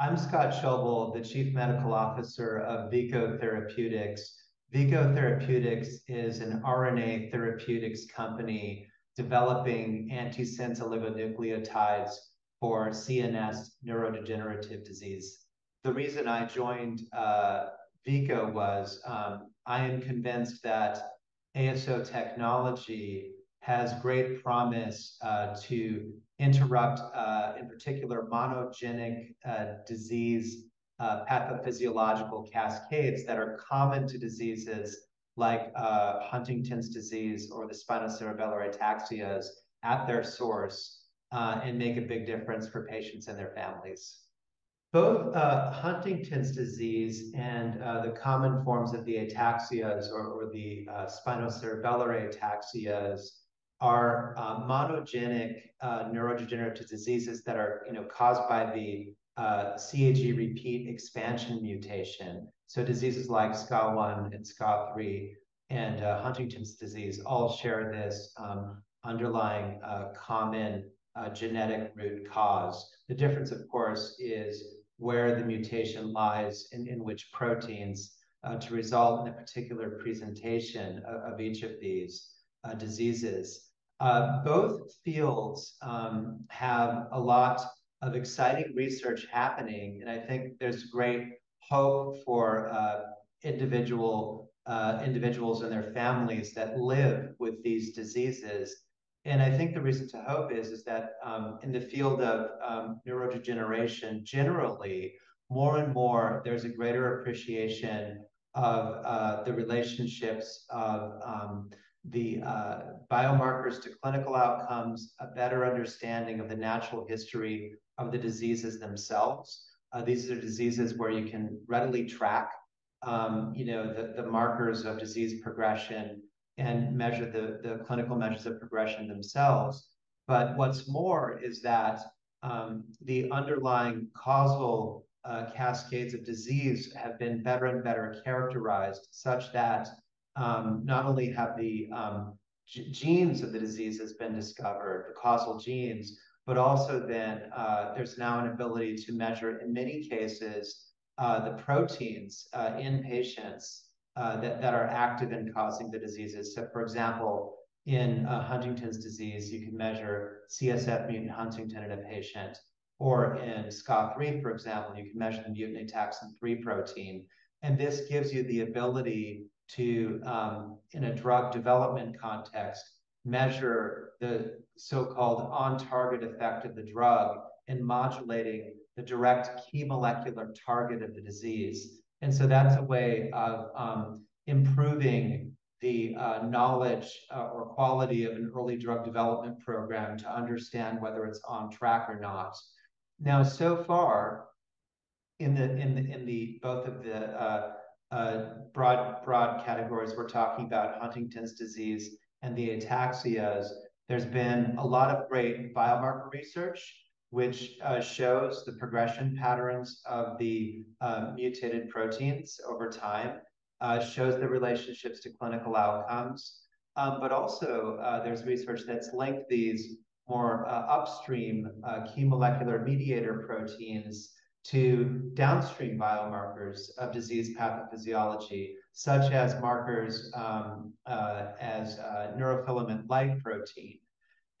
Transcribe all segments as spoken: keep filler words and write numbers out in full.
I'm Scott Schobel, the Chief Medical Officer of Vico Therapeutics. Vico Therapeutics is an R N A therapeutics company developing antisense oligonucleotides for C N S neurodegenerative disease. The reason I joined uh, Vico was um, I am convinced that A S O technology has great promise uh, to interrupt, uh, in particular, monogenic uh, disease uh, pathophysiological cascades that are common to diseases like uh, Huntington's disease or the spinocerebellar ataxias at their source uh, and make a big difference for patients and their families. Both uh, Huntington's disease and uh, the common forms of the ataxias or, or the uh, spinocerebellar ataxias are uh, monogenic uh, neurodegenerative diseases that are you know, caused by the uh, C A G repeat expansion mutation. So diseases like S C A one and S C A three and uh, Huntington's disease all share this um, underlying uh, common uh, genetic root cause. The difference, of course, is where the mutation lies and in which proteins uh, to result in a particular presentation of, of each of these uh, diseases. Uh, both fields um, have a lot of exciting research happening, and I think there's great hope for uh, individual uh, individuals and their families that live with these diseases. And I think the reason to hope is, is that um, in the field of um, neurodegeneration generally, more and more, there's a greater appreciation of uh, the relationships of um, the uh, biomarkers to clinical outcomes, a better understanding of the natural history of the diseases themselves. Uh, these are diseases where you can readily track um, you know, the, the markers of disease progression and measure the, the clinical measures of progression themselves. But what's more is that um, the underlying causal uh, cascades of disease have been better and better characterized, such that um, not only have the um, genes of the diseases been discovered, the causal genes, but also then uh, there's now an ability to measure, in many cases, uh, the proteins uh, in patients Uh, that, that are active in causing the diseases. So for example, in uh, Huntington's disease, you can measure C S F mutant Huntington in a patient, or in S C A three, for example, you can measure the mutant ataxin three protein. And this gives you the ability to, um, in a drug development context, measure the so-called on-target effect of the drug in modulating the direct key molecular target of the disease. And so that's a way of um, improving the uh, knowledge uh, or quality of an early drug development program to understand whether it's on track or not. Now, so far, in the in the in the both of the uh, uh, broad broad categories we're talking about, Huntington's disease and the ataxias, there's been a lot of great biomarker research, which uh, shows the progression patterns of the uh, mutated proteins over time, uh, shows the relationships to clinical outcomes, um, but also uh, there's research that's linked these more uh, upstream uh, key molecular mediator proteins to downstream biomarkers of disease pathophysiology, such as markers um, uh, as uh, neurofilament light protein.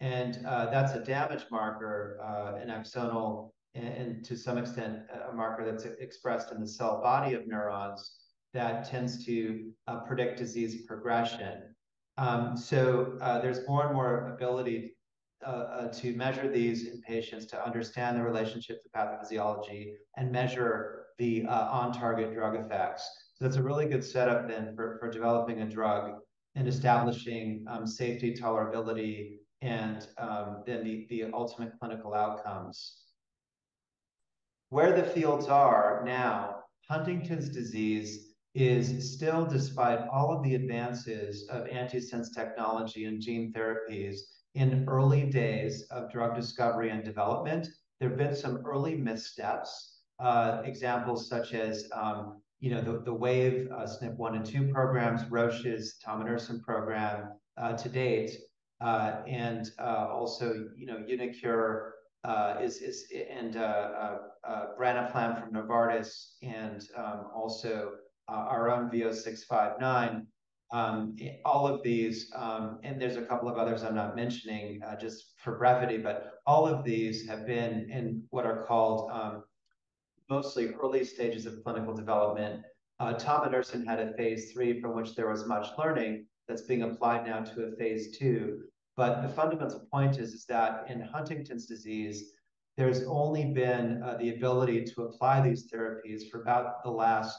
And uh, that's a damage marker, uh, an axonal, and, and to some extent, a marker that's expressed in the cell body of neurons that tends to uh, predict disease progression. Um, so uh, there's more and more ability uh, uh, to measure these in patients to understand the relationship to pathophysiology and measure the uh, on-target drug effects. So that's a really good setup then for, for developing a drug and establishing um, safety, tolerability, and um, then the, the ultimate clinical outcomes. Where the fields are now, Huntington's disease is still, despite all of the advances of antisense technology and gene therapies, in early days of drug discovery and development. There have been some early missteps, uh, examples such as um, you know, the, the Wave uh, S N P one and two programs, Roche's Tominersen program uh, to date, Uh, and uh, also, you know, Unicure uh, is is and uh, uh, uh, Branaplam from Novartis, and um, also uh, our own V O six five nine. Um, all of these, um, and there's a couple of others I'm not mentioning uh, just for brevity, but all of these have been in what are called um, mostly early stages of clinical development. Uh, Tominersen had a phase three from which there was much learning that's being applied now to a phase two. But the fundamental point is, is that in Huntington's disease, there's only been uh, the ability to apply these therapies for about the last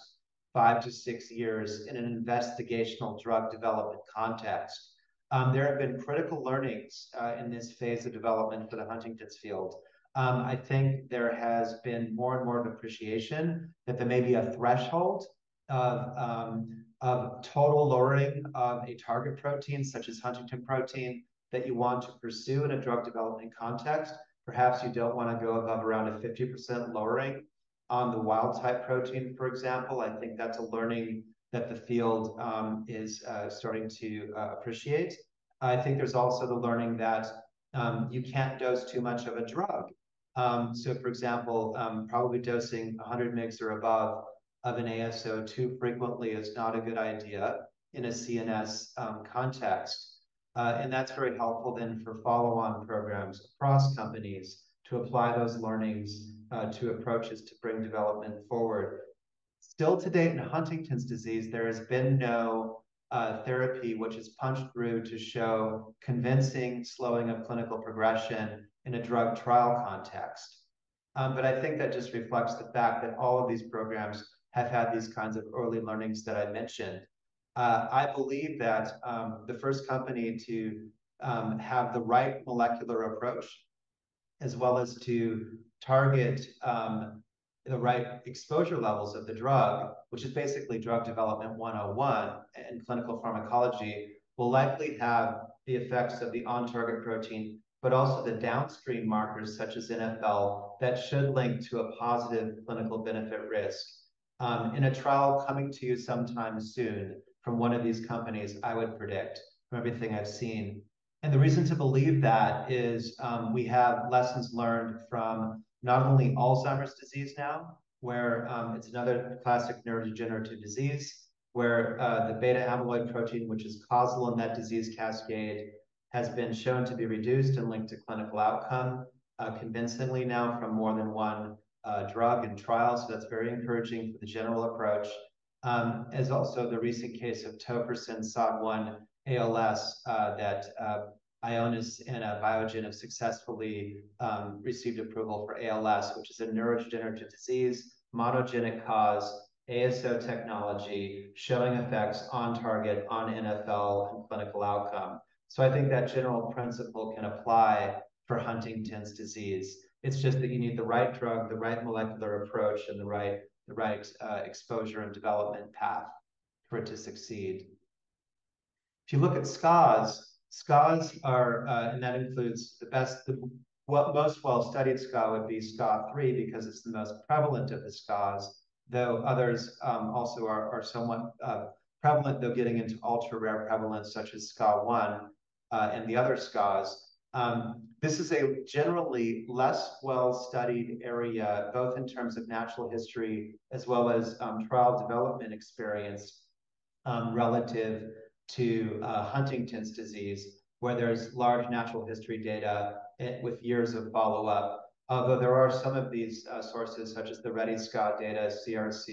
five to six years in an investigational drug development context. Um, there have been critical learnings uh, in this phase of development for the Huntington's field. Um, I think there has been more and more of an appreciation that there may be a threshold of, um, of total lowering of a target protein, such as Huntington protein, that you want to pursue in a drug development context. Perhaps you don't want to go above around a fifty percent lowering on the wild type protein, for example. I think that's a learning that the field um, is uh, starting to uh, appreciate. I think there's also the learning that um, you can't dose too much of a drug. Um, so for example, um, probably dosing one hundred milligrams or above of an A S O too frequently is not a good idea in a C N S um, context. Uh, and that's very helpful then for follow-on programs across companies to apply those learnings Uh, to approaches to bring development forward. Still to date in Huntington's disease, there has been no uh, therapy which has punched through to show convincing slowing of clinical progression in a drug trial context. Um, but I think that just reflects the fact that all of these programs have had these kinds of early learnings that I mentioned. Uh, I believe that um, the first company to um, have the right molecular approach, as well as to target um, the right exposure levels of the drug, which is basically drug development one oh one in clinical pharmacology, will likely have the effects of the on-target protein, but also the downstream markers such as N F L that should link to a positive clinical benefit risk. Um, in a trial coming to you sometime soon from one of these companies, I would predict from everything I've seen. And the reason to believe that is um, we have lessons learned from not only Alzheimer's disease now, where um, it's another classic neurodegenerative disease, where uh, the beta amyloid protein, which is causal in that disease cascade, has been shown to be reduced and linked to clinical outcome uh, convincingly now from more than one uh, drug and trial. So that's very encouraging for the general approach, um, as also the recent case of Tofersen S O D one A L S uh, that uh, Ionis and uh, Biogen have successfully um, received approval for A L S, which is a neurodegenerative disease, monogenic cause, A S O technology, showing effects on target, on N F L, and clinical outcome. So I think that general principle can apply for Huntington's disease. It's just that you need the right drug, the right molecular approach, and the right, the right uh, exposure and development path for it to succeed. If you look at S C As, S C As are, uh, and that includes the best, the what most well-studied S C A would be S C A three because it's the most prevalent of the S C As, though others um, also are, are somewhat uh, prevalent, though getting into ultra-rare prevalence such as S C A one uh, and the other S C As. Um, this is a generally less well-studied area, both in terms of natural history as well as um, trial development experience um, relative to uh, Huntington's disease, where there's large natural history data with years of follow-up, although there are some of these uh, sources, such as the Ready S C A data, C R C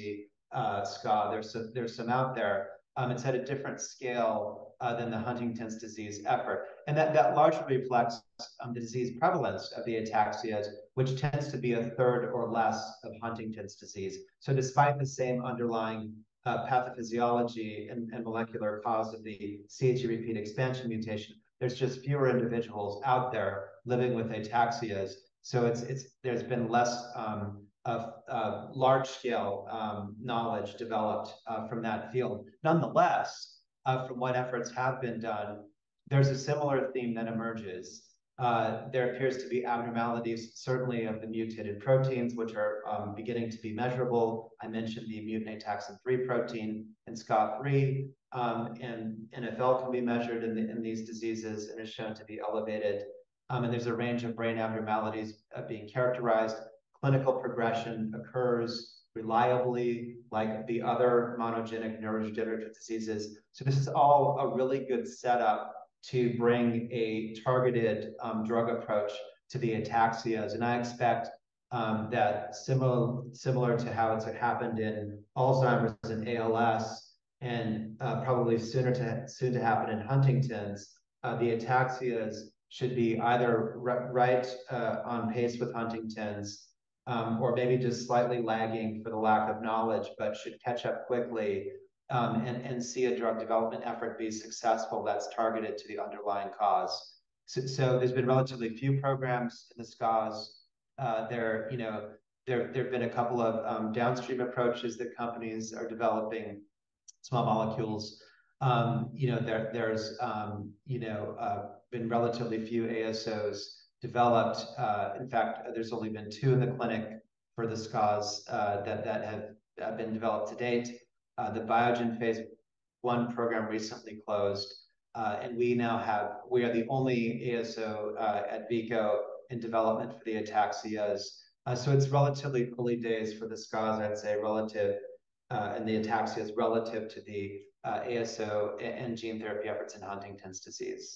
uh, S C A, there's some, there's some out there. Um, it's at a different scale uh, than the Huntington's disease effort. And that, that largely reflects um, the disease prevalence of the ataxias, which tends to be a third or less of Huntington's disease. So despite the same underlying Uh, pathophysiology and, and molecular cause of the C H E repeat expansion mutation, there's just fewer individuals out there living with ataxias. So it's it's there's been less um, of uh, large-scale um, knowledge developed uh, from that field. Nonetheless, uh, from what efforts have been done, there's a similar theme that emerges. Uh, there appears to be abnormalities, certainly of the mutated proteins, which are um, beginning to be measurable. I mentioned the mutant ataxin three protein and S C A three, um, and N F L can be measured in, the, in these diseases and is shown to be elevated. um, and there's a range of brain abnormalities uh, being characterized. Clinical progression occurs reliably, like the other monogenic neurodegenerative diseases. So this is all a really good setup to bring a targeted um, drug approach to the ataxias. And I expect um, that similar, similar to how it's happened in Alzheimer's and A L S, and uh, probably sooner to, soon to happen in Huntington's, uh, the ataxias should be either right uh, on pace with Huntington's, Um, or maybe just slightly lagging for the lack of knowledge, but should catch up quickly um, and, and see a drug development effort be successful that's targeted to the underlying cause. So, so there's been relatively few programs in the S C As. Uh, there, you know, there there have been a couple of um, downstream approaches that companies are developing, small molecules. Um, you know, there there's um, you know uh, been relatively few A S Os developed. Uh, in fact, there's only been two in the clinic for the S C As uh, that, that have, have been developed to date. Uh, the Biogen phase one program recently closed, uh, and we now have, we are the only A S O uh, at Vico in development for the ataxias. Uh, so it's relatively early days for the S C As, I'd say, relative, uh, and the ataxias relative to the uh, A S O and gene therapy efforts in Huntington's disease.